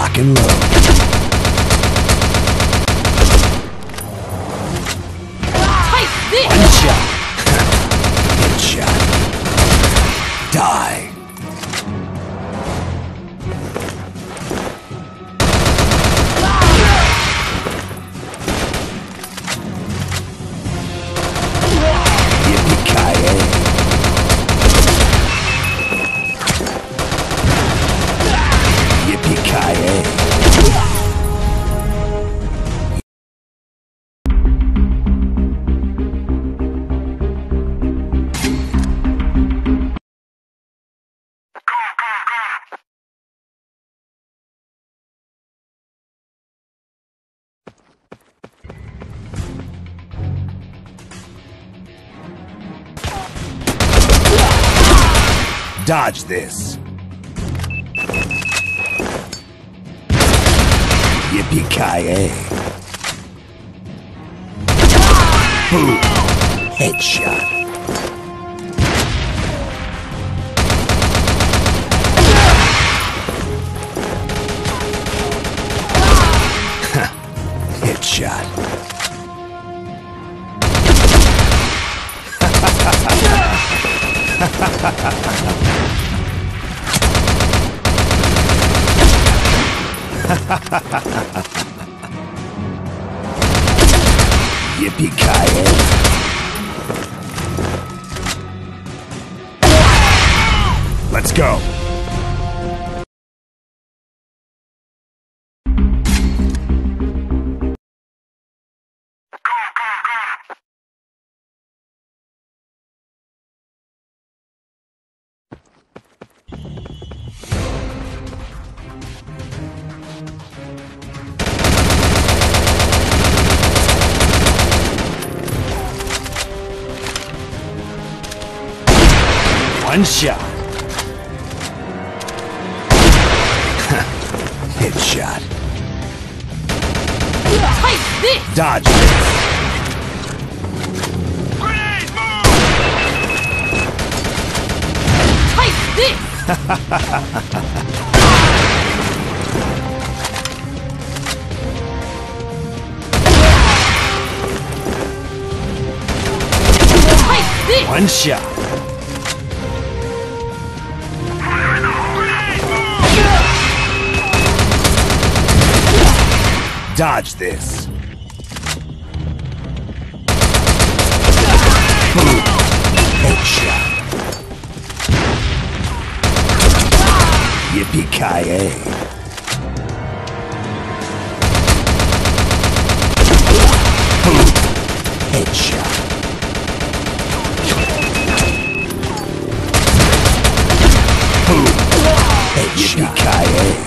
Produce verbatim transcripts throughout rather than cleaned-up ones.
Lock and load. Dodge this. Yippee-ki-yay. Boom. Headshot. Headshot. Yippee-ki-yay. Let's go. One shot. Hit shot. Take this. Dodge this. Grenade move. Take this. Take this. One shot. Dodge this. Boom. Headshot. Yippee-ki-yay. Boom. Headshot. Boom. Headshot. Yippee-ki-yay. Headshot.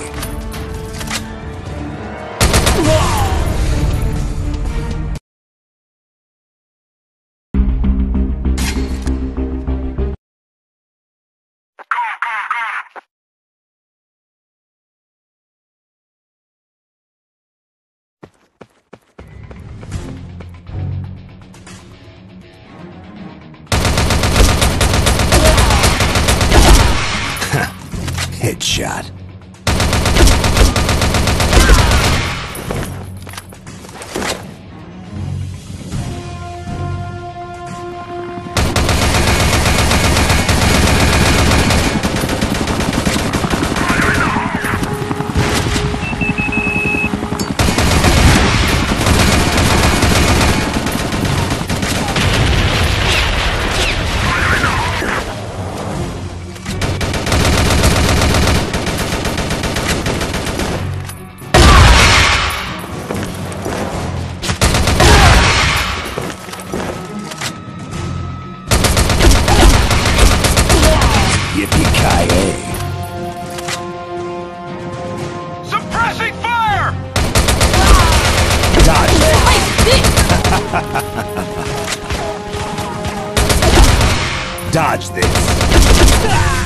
Dodge this.